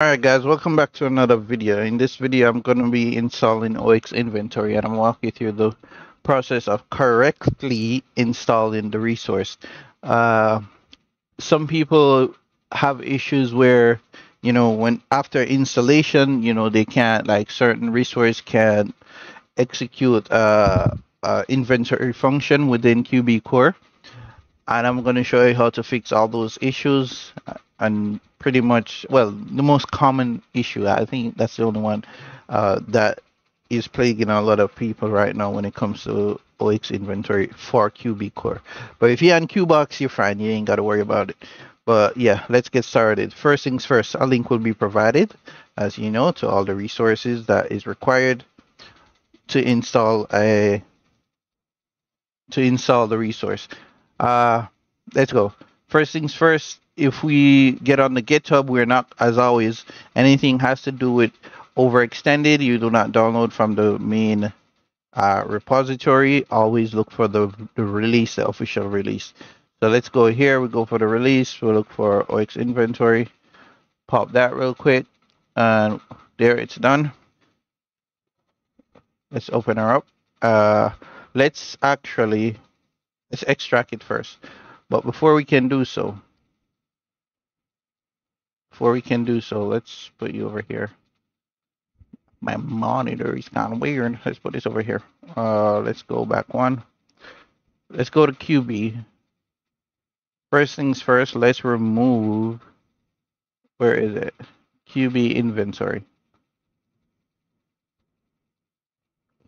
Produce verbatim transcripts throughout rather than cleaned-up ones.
Alright guys, welcome back to another video. In this video I'm going to be installing O X inventory and I'm walking you through the process of correctly installing the resource. Uh, some people have issues where, you know, when after installation, you know, they can't, like certain resource can't execute uh, uh, inventory function within Q B core. And I'm going to show you how to fix all those issues. And pretty much, well, the most common issue, I think that's the only one uh, that is plaguing a lot of people right now when it comes to O X inventory for Q B core. But if you're on QBox, you're fine. You ain't got to worry about it. But yeah, let's get started. First things first, a link will be provided, as you know, to all the resources that is required to install a to install the resource. Uh, let's go. First things first. If we get on the GitHub, we're not, as always, anything has to do with overextended, you do not download from the main uh, repository. Always look for the, the release, the official release. So let's go here. We go for the release. We'll look for O X inventory. Pop that real quick. And there, it's done. Let's open her up. Uh, let's actually, let's extract it first. But before we can do so, Before we can do so, let's put you over here. My monitor is kind of weird. Let's put this over here. Uh, let's go back one. Let's go to Q B. First things first, let's remove, where is it? Q B inventory.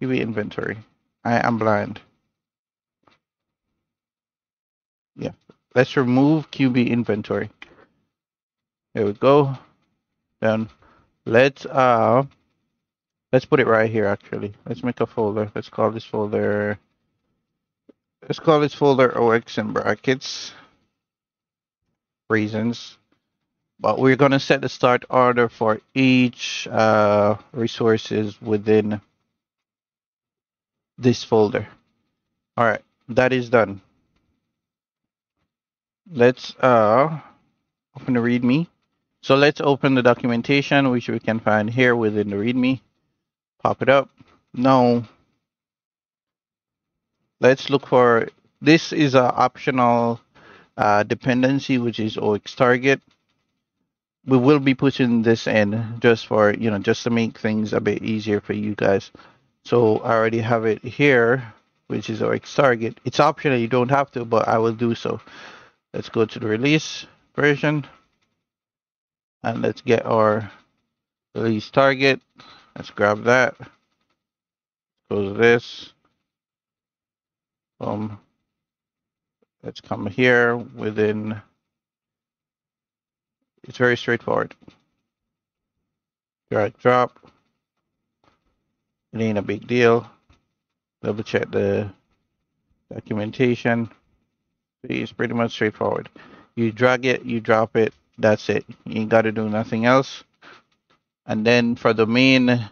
Q B inventory. I am blind. Yeah. Let's remove Q B inventory. There we go. Then let's uh let's put it right here actually. Let's make a folder. Let's call this folder let's call this folder O X in brackets reasons. But we're gonna set the start order for each uh resources within this folder. Alright, that is done. Let's uh open the README. So let's open the documentation, which we can find here within the README. Pop it up. Now, let's look for, this is an optional uh, dependency, which is O X target. We will be pushing this in just for, you know, just to make things a bit easier for you guys. So I already have it here, which is O X target. It's optional, you don't have to, but I will do so. Let's go to the release version. And let's get our release target. Let's grab that. Close this. Um, let's come here within. It's very straightforward. Drag drop. It ain't a big deal. Double check the documentation. It's pretty much straightforward. You drag it, you drop it. That's it. You ain't got to do nothing else. And then for the main,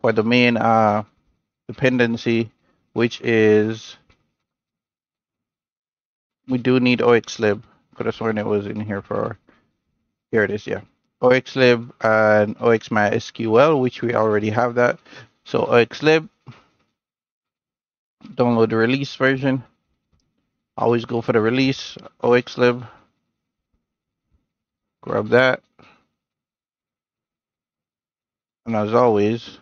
for the main uh, dependency, which is, we do need O X lib. Could have sworn it was in here for, here it is, yeah. O X lib and O X my S Q L, which we already have that. So O X lib, download the release version. Always go for the release, O X lib. Grab that. And as always,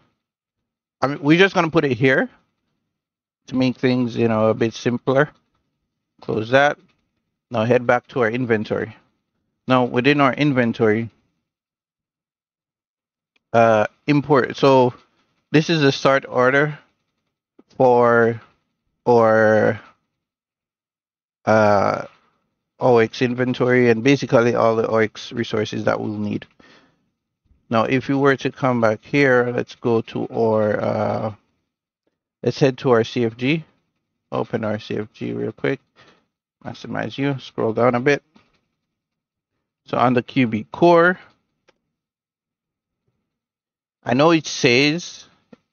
I mean, we're just going to put it here to make things, you know, a bit simpler. Close that. Now head back to our inventory. Now within our inventory, uh, import. So this is the start order for or Uh, O X inventory and basically all the O X resources that we'll need. Now, if you were to come back here, let's go to our, uh, let's head to our C F G. Open our C F G real quick. Maximize you, scroll down a bit. So on the Q B core, I know it says,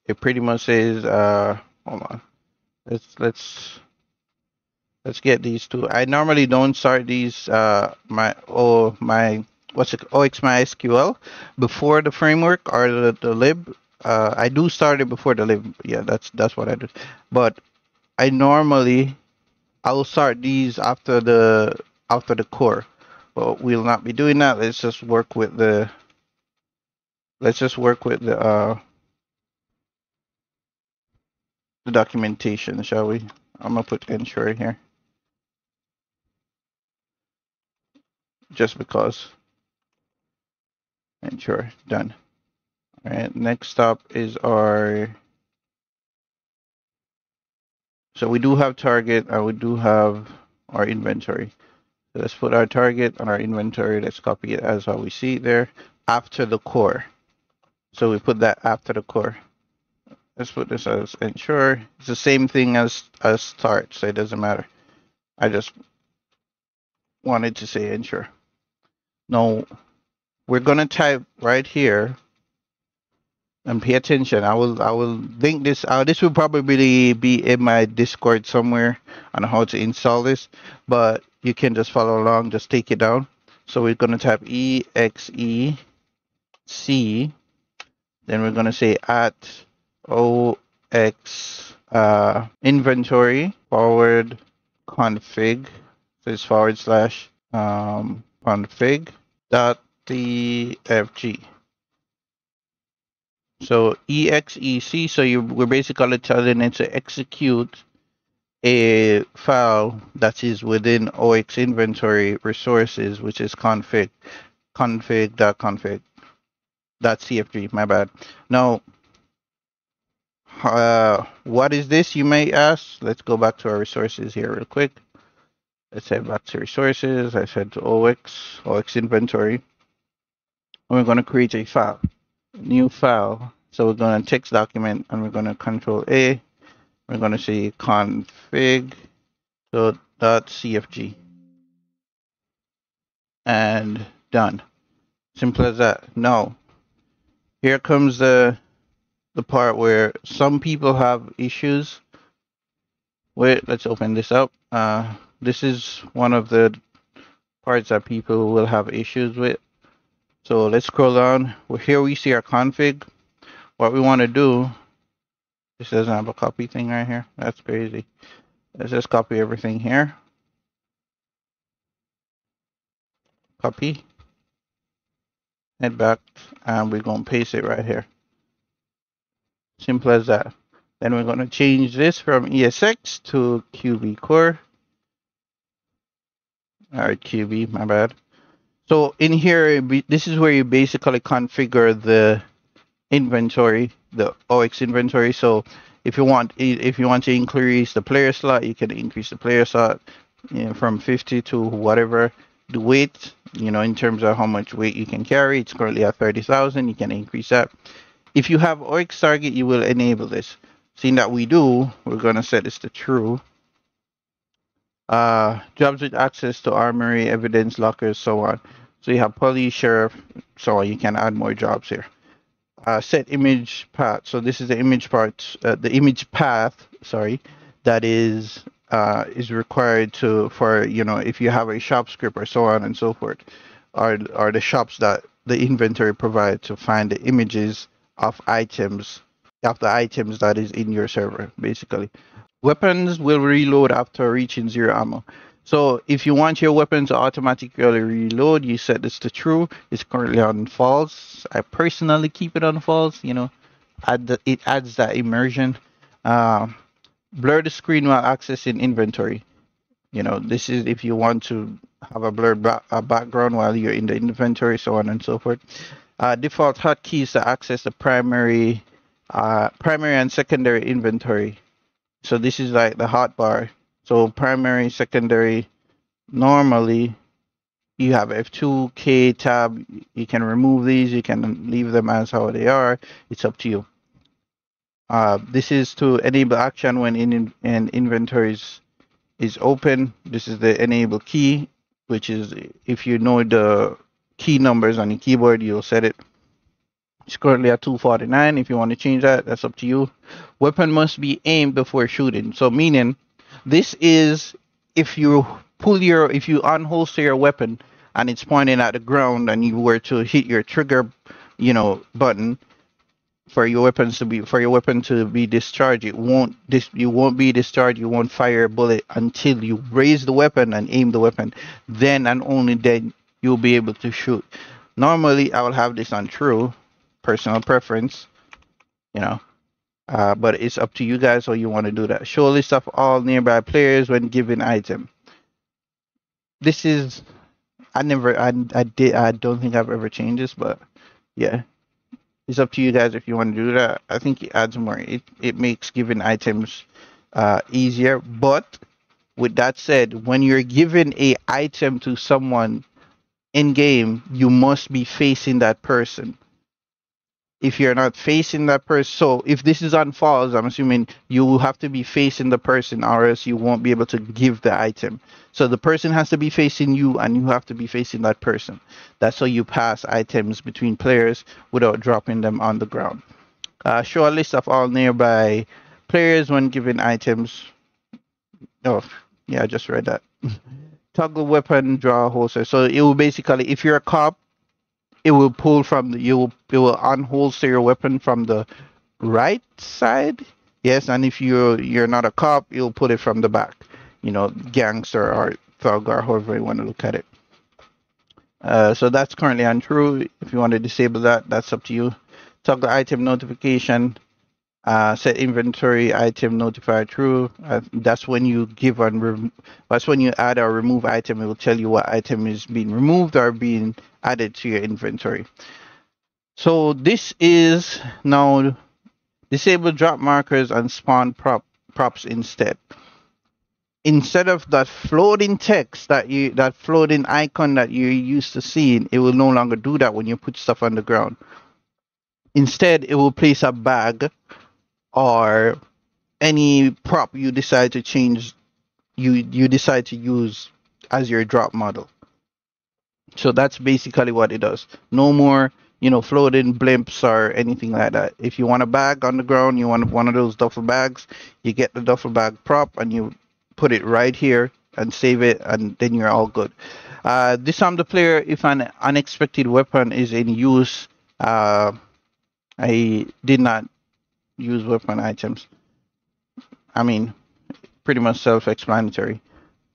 it pretty much says, uh, hold on, let's, let's, Let's get these two. I normally don't start these uh, my oh my what's it, O X My S Q L before the framework or the, the lib. Uh, I do start it before the lib. Yeah, that's that's what I do. But I normally I will start these after the after the core. But we'll not be doing that. Let's just work with the. Let's just work with the uh, the documentation, shall we? I'm gonna put ensure here, just because. Ensure done. All right, next up is our, so we do have target and we do have our inventory. So let's put our target on our inventory. Let's copy it as how we see it there after the core. So we put that after the core. Let's put this as ensure. It's the same thing as, as start, so it doesn't matter. I just wanted to say ensure. Now we're gonna type right here. And pay attention. I will I will link this out. This will probably be in my Discord somewhere on how to install this, but you can just follow along. Just take it down. So we're gonna type E X E C. Then we're gonna say at O X uh, inventory forward config. So it's forward slash um, config dot T F G. So E X E C, so you we're basically telling it to execute a file that is within O X inventory resources, which is config, config dot config dot C F G, my bad. Now, uh, what is this, you may ask? Let's go back to our resources here real quick. Let's head back to resources. I said to O X, O X inventory. And we're going to create a file. New file. So we're going to text document and we're going to control A. We're going to say config. So dot C F G. And done. Simple as that. Now, here comes the the part where some people have issues. Wait, let's open this up. Uh, this is one of the parts that people will have issues with. So let's scroll down. Well, here we see our config. What we want to do, this doesn't have a copy thing right here. That's crazy. Let's just copy everything here. Copy. Head back, and we're going to paste it right here. Simple as that. Then we're going to change this from E S X to Q B core. All right, Q B, my bad. So in here, this is where you basically configure the inventory, the O X inventory. So if you want, if you want to increase the player slot, you can increase the player slot, you know, from fifty to whatever the weight, you know, in terms of how much weight you can carry. It's currently at thirty thousand. You can increase that. If you have O X target, you will enable this. Seeing that we do, we're going to set this to true. Uh jobs with access to armory, evidence lockers, so on. So you have police, sheriff, so on. You can add more jobs here. Uh set image path, so this is the image part, uh, the image path, sorry, that is uh is required to, for, you know, if you have a shop script or so on and so forth, are are the shops that the inventory provides to find the images of items of the items that is in your server, basically. Weapons will reload after reaching zero ammo. So if you want your weapons to automatically reload, you set this to true. It's currently on false. I personally keep it on false. You know, add the, it adds that immersion. Uh, blur the screen while accessing inventory. You know, this is if you want to have a blurred ba a background while you're in the inventory, so on and so forth. Uh, default hotkeys to access the primary, uh, primary and secondary inventory. So this is like the hotbar. So primary, secondary, normally you have F two, K, tab. You can remove these. You can leave them as how they are. It's up to you. Uh, this is to enable action when in, in, in inventories is open. This is the enable key, which is if you know the key numbers on your keyboard, you'll set it. It's currently at two forty-nine. If you want to change that, that's up to you. Weapon must be aimed before shooting. So meaning, this is if you pull your, if you unholster your weapon and it's pointing at the ground and you were to hit your trigger, you know, button for your weapons to be for your weapon to be discharged, it won't this you won't be discharged, you won't fire a bullet until you raise the weapon and aim the weapon. Then and only then you'll be able to shoot. Normally I will have this on true, personal preference, you know. Uh, but it's up to you guys how you want to do that. Show a list of all nearby players when given item. This is I never I I did I don't think I've ever changed this, but yeah. It's up to you guys if you want to do that. I think it adds more. It, it makes giving items uh, easier. But with that said, when you're giving a item to someone in game, you must be facing that person. If you're not facing that person, so if this is on false, I'm assuming you will have to be facing the person or else you won't be able to give the item. So the person has to be facing you and you have to be facing that person. That's how you pass items between players without dropping them on the ground. Uh, show a list of all nearby players when given items. Oh, yeah, I just read that. Toggle weapon, draw holster. So it will basically, if you're a cop, it will pull from the, you will, it will unholster your weapon from the right side. Yes, and if you're, you're not a cop, it will put it from the back. You know, gangster or thug or however you want to look at it. Uh, so that's currently untrue. If you want to disable that, that's up to you. Toggle item notification. Uh, set inventory item notifier true. Uh, that's when you give and that's when you add or remove item. It will tell you what item is being removed or being added to your inventory. So this is now disable drop markers and spawn prop props instead. Instead of that floating text that you that floating icon that you're used to seeing, it will no longer do that when you put stuff on the ground. Instead, it will place a bag or any prop you decide to change, you you decide to use as your drop model. So that's basically what it does. No more, you know, floating blimps or anything like that. If you want a bag on the ground, you want one of those duffel bags, you get the duffel bag prop and you put it right here and save it, and then you're all good. Uh, disarm the player if an unexpected weapon is in use. Uh, I did not use weapon items. I mean, pretty much self-explanatory.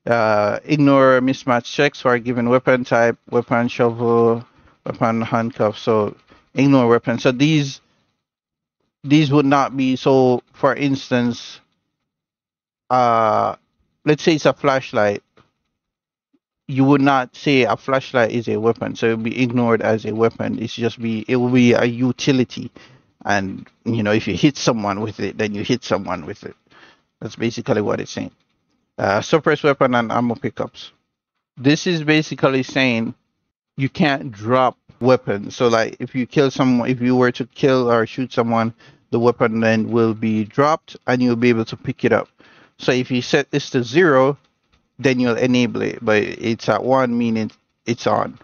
Uh, ignore mismatch checks for a given weapon type, weapon shovel, weapon handcuff. So ignore weapons. So these these would not be. So for instance, uh, let's say it's a flashlight. You would not say a flashlight is a weapon, so it will be ignored as a weapon. It's just be it will be a utility. And, you know, if you hit someone with it, then you hit someone with it. That's basically what it's saying. Uh, suppress weapon and ammo pickups. This is basically saying you can't drop weapons. So, like, if you kill someone, if you were to kill or shoot someone, the weapon then will be dropped and you'll be able to pick it up. So if you set this to zero, then you'll enable it. But it's at one, meaning it's on.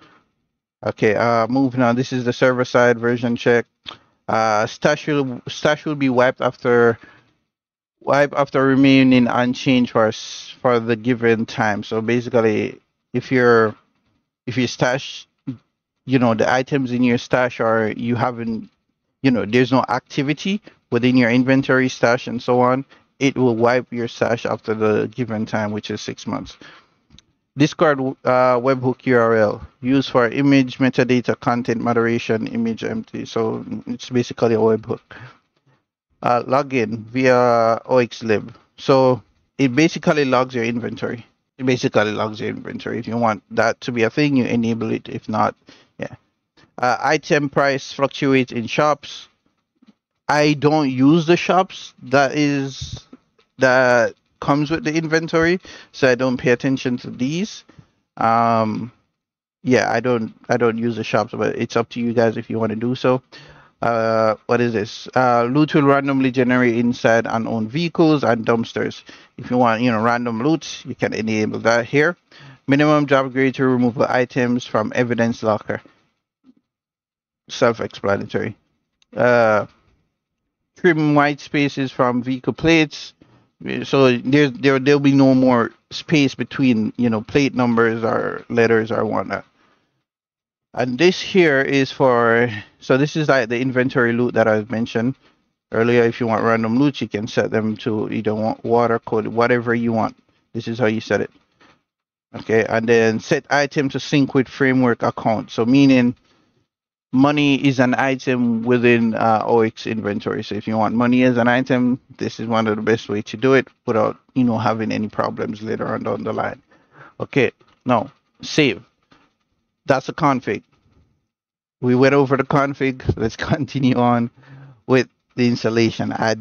Okay, uh, moving on. This is the server-side version check. Uh, stash will stash will be wiped after wipe after remaining unchanged for for the given time. So basically, if you're if you stash, you know, the items in your stash are you haven't, you know, there's no activity within your inventory stash and so on, it will wipe your stash after the given time, which is six months. Discard uh, webhook U R L used for image metadata content moderation image empty. So it's basically a webhook. Uh, login via O X lib. So it basically logs your inventory. It basically logs your inventory. If you want that to be a thing, you enable it. If not, yeah. Uh, item price fluctuates in shops. I don't use the shops. That is that. comes with the inventory, so I don't pay attention to these. Um, yeah, I don't I don't use the shops, but it's up to you guys if you want to do so. Uh, what is this? Uh, loot will randomly generate inside unowned vehicles and dumpsters. If you want, you know, random loot, you can enable that here. Minimum job grade to remove items from evidence locker. Self-explanatory. Uh, trim white spaces from vehicle plates. So there, there, there'll be no more space between, you know, plate numbers or letters or whatnot. And this here is for, so this is like the inventory loot that I've mentioned earlier. If you want random loots, you can set them to either want water, code, whatever you want. This is how you set it. Okay, and then set item to sync with framework account. So meaning money is an item within uh, O X inventory. So if you want money as an item, this is one of the best way to do it without, you know, having any problems later on down the line. Okay, now save. That's a config. We went over the config. Let's continue on with the installation. I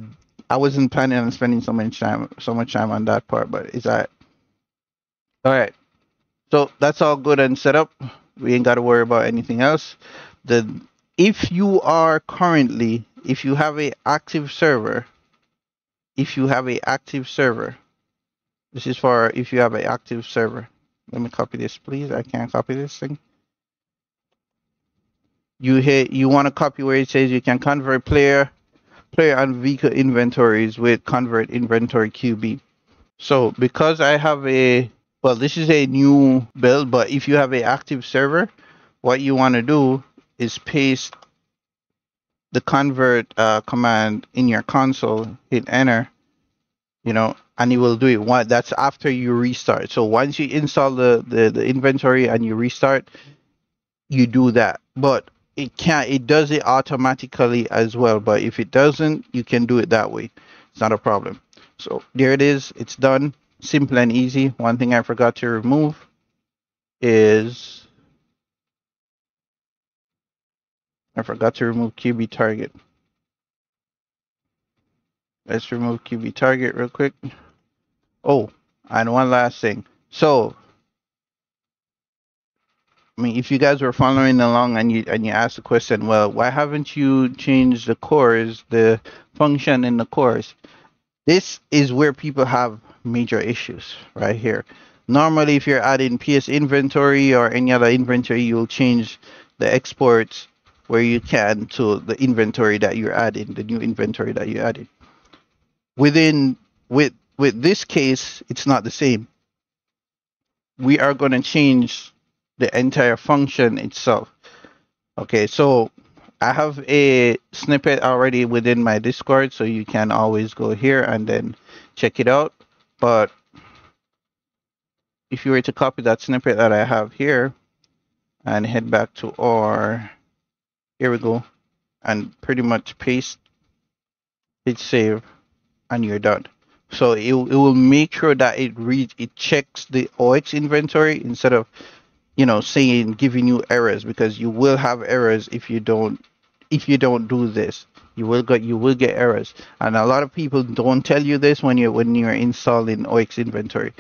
I wasn't planning on spending so much time so much time on that part, but it's all right. All right, so that's all good and set up. We ain't got to worry about anything else. The if you are currently, if you have a active server, if you have a active server, this is for if you have an active server. Let me copy this, please. I can't copy this thing. You hit. You want to copy where it says you can convert player, player and vehicle inventories with convert inventory Q B. So because I have a, well, this is a new build, but if you have an active server, what you want to do is paste the convert uh, command in your console. Hit enter. You know, and it will do it. One, that's after you restart. So once you install the, the, the inventory and you restart, you do that. But it can't, it does it automatically as well. But if it doesn't, you can do it that way. It's not a problem. So there it is. It's done. Simple and easy. One thing I forgot to remove is I forgot to remove Q B target. Let's remove Q B target real quick. Oh, and one last thing. So, I mean, if you guys were following along and you and you asked the question, well, why haven't you changed the cores, the function in the cores? This is where people have major issues right here. Normally, if you're adding P S inventory or any other inventory, you'll change the exports where you can to the inventory that you're adding, the new inventory that you added. Within with with this case, it's not the same. We are going to change the entire function itself. Okay, so I have a snippet already within my Discord, so you can always go here and then check it out. But if you were to copy that snippet that I have here and head back to our, here we go, and pretty much paste, hit save, and you're done. So it, it will make sure that it reads, it checks the O X inventory instead of, you know, saying giving you errors, because you will have errors if you don't if you don't do this. You will get you will get errors, and a lot of people don't tell you this when you when you're installing O X inventory.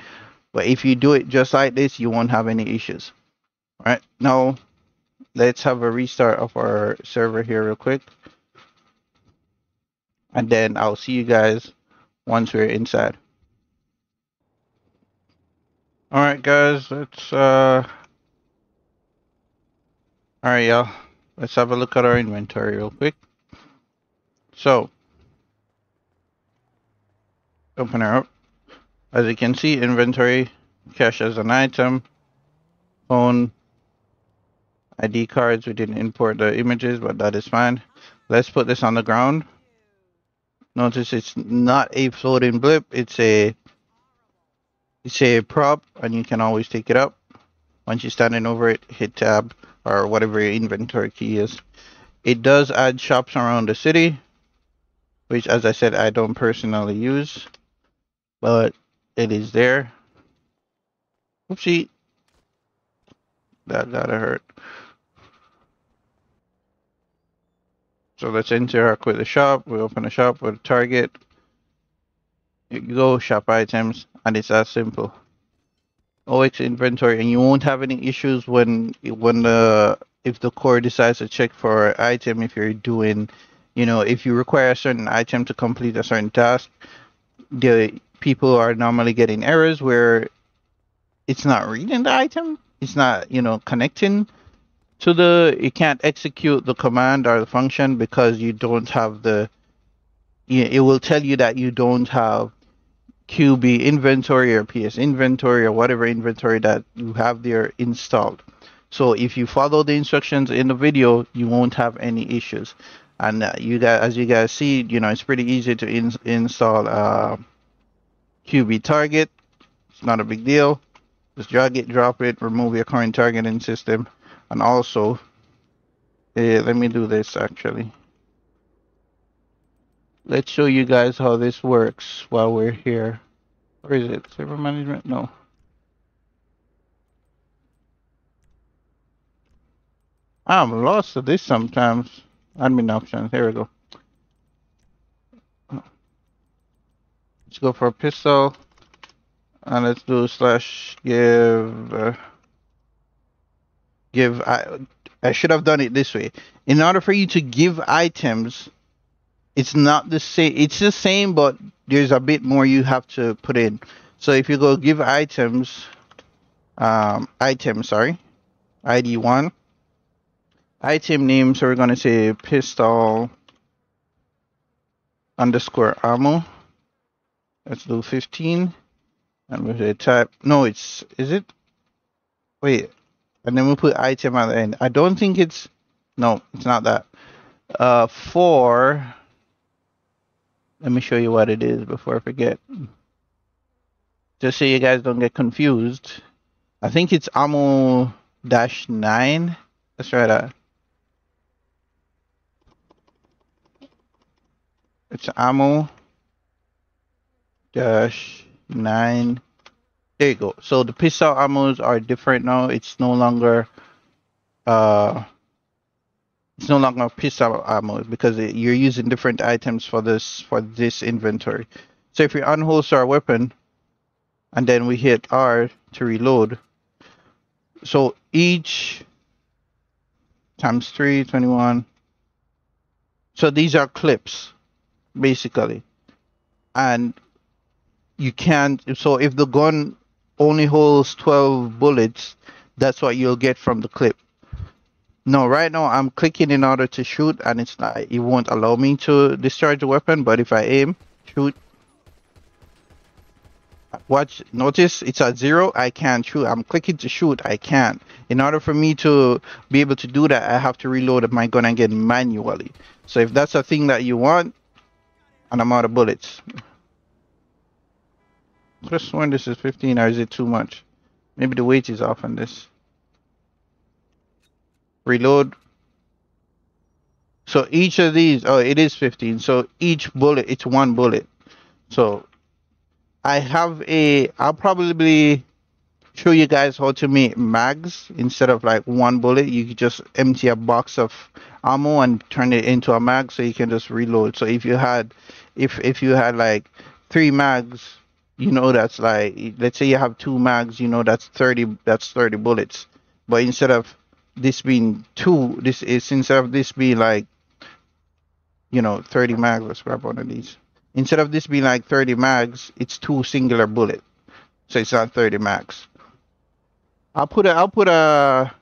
But if you do it just like this, you won't have any issues. All right, now let's have a restart of our server here real quick. And then I'll see you guys once we're inside. All right, guys, let's, uh, all right, y'all, let's have a look at our inventory real quick. So, open her up. As you can see, inventory, cash as an item, phone, I D cards. We didn't import the images, but that is fine. Let's put this on the ground. Notice it's not a floating blip, it's a it's a prop, and you can always take it up. Once you're standing over it, hit tab or whatever your inventory key is. It does add shops around the city, which, as I said, I don't personally use, but it is there. Oopsie, that gotta hurt. So let's interact with the shop. We open a shop with a target. You go shop items, and it's that simple. O X inventory, and you won't have any issues when when the if the core decides to check for an item. If you're doing, you know, if you require a certain item to complete a certain task, the people are normally getting errors where it's not reading the item, it's not, you know, connecting. So the you can't execute the command or the function because you don't have the, it will tell you that you don't have Q B inventory or P S inventory or whatever inventory that you have there installed. So if you follow the instructions in the video, you won't have any issues. And uh, you guys, as you guys see, you know, it's pretty easy to in install uh, Q B target. It's not a big deal. Just drag it, drop it, remove your current targeting system. And also, uh, let me do this actually. Let's show you guys how this works while we're here. Where is it? Server management? No. I'm lost at this sometimes. Admin options. Here we go. Let's go for pistol. And let's do slash give. Uh, give. I, I should have done it this way. In order for you to give items, it's not the same. It's the same, but there's a bit more you have to put in. So if you go give items, um, item, sorry, I D one, item name. So we're gonna say pistol underscore ammo. Let's do fifteen, and we say type. No, it's is it? Wait, and then we put item at the end. I don't think it's. No, it's not that. Uh, for. Let me show you what it is before I forget. Just so you guys don't get confused. I think it's ammo dash nine. Let's try that. It's ammo dash nine. There you go. So the pistol ammos are different now. It's no longer uh It's no longer pistol ammo because it, you're using different items for this for this inventory. So if we unholster our weapon, and then we hit R to reload. So each times three, twenty-one. So these are clips, basically, and you can't. So if the gun only holds twelve bullets, that's what you'll get from the clip. No, right now I'm clicking in order to shoot, and it's not, it won't allow me to discharge the weapon. But if I aim, shoot, watch, notice it's at zero. I can't shoot. I'm clicking to shoot. I can't. In order for me to be able to do that, I have to reload my gun again manually. So if that's a thing that you want, and I'm out of bullets. Just when this is fifteen, or is it too much? Maybe the weight is off on this. Reload. So each of these, oh, it is fifteen. So each bullet, it's one bullet. So I have a, I'll probably show you guys how to make mags. Instead of like one bullet, you can just empty a box of ammo and turn it into a mag, so you can just reload. So if you had, if if you had like three mags, you know, that's like, let's say you have two mags, you know, that's thirty, that's thirty bullets. But instead of this being two, this is instead of this being like, you know, thirty mags, let's grab one of these. Instead of this being like thirty mags, it's two singular bullet, so it's not thirty mags. I'll put a, I'll put a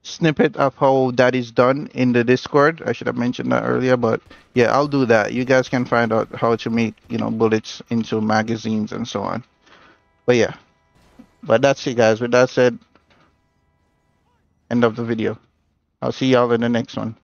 snippet of how that is done in the Discord. I should have mentioned that earlier, but yeah, I'll do that. You guys can find out how to make, you know, bullets into magazines and so on. But yeah, but that's it, guys. With that said, end of the video. I'll see y'all in the next one.